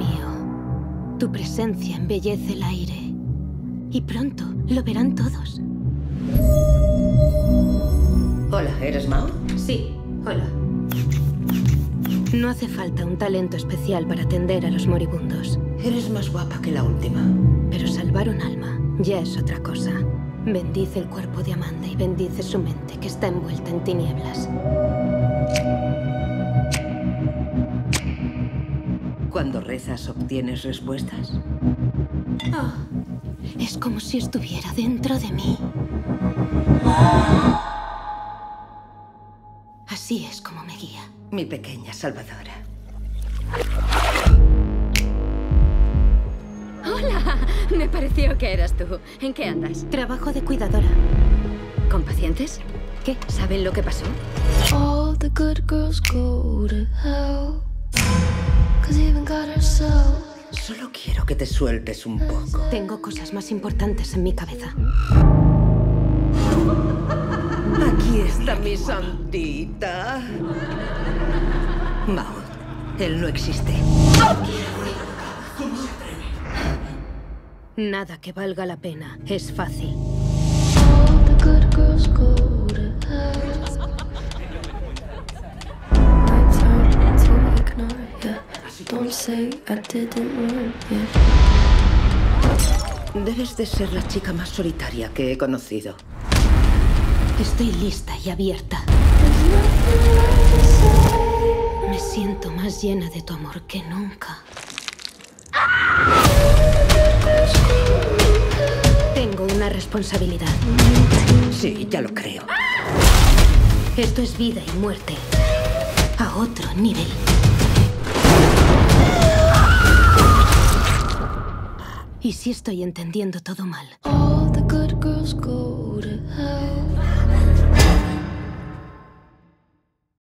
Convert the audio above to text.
mío, tu presencia embellece el aire y pronto lo verán todos. Hola, ¿eres Mao? Sí, hola. No hace falta un talento especial para atender a los moribundos. Eres más guapa que la última. Pero salvar un alma ya es otra cosa. Bendice el cuerpo de Amanda y bendice su mente, que está envuelta en tinieblas. Cuando rezas, ¿obtienes respuestas? Oh, es como si estuviera dentro de mí. Así es como me guía. Mi pequeña salvadora. ¡Hola! Me pareció que eras tú. ¿En qué andas? Trabajo de cuidadora. ¿Con pacientes? ¿Qué? ¿Saben lo que pasó? All the good girls go to hell, 'cause even God herself. Solo quiero que te sueltes un poco. Tengo cosas más importantes en mi cabeza. Aquí está mi santita. Mao, él no existe. ¿Cómo se atreve? Nada que valga la pena es fácil. Debes de ser la chica más solitaria que he conocido. Estoy lista y abierta. Me siento más llena de tu amor que nunca. Tengo una responsabilidad. Sí, ya lo creo. Esto es vida y muerte a otro nivel. ¿Y si estoy entendiendo todo mal? All the good girls go to hell.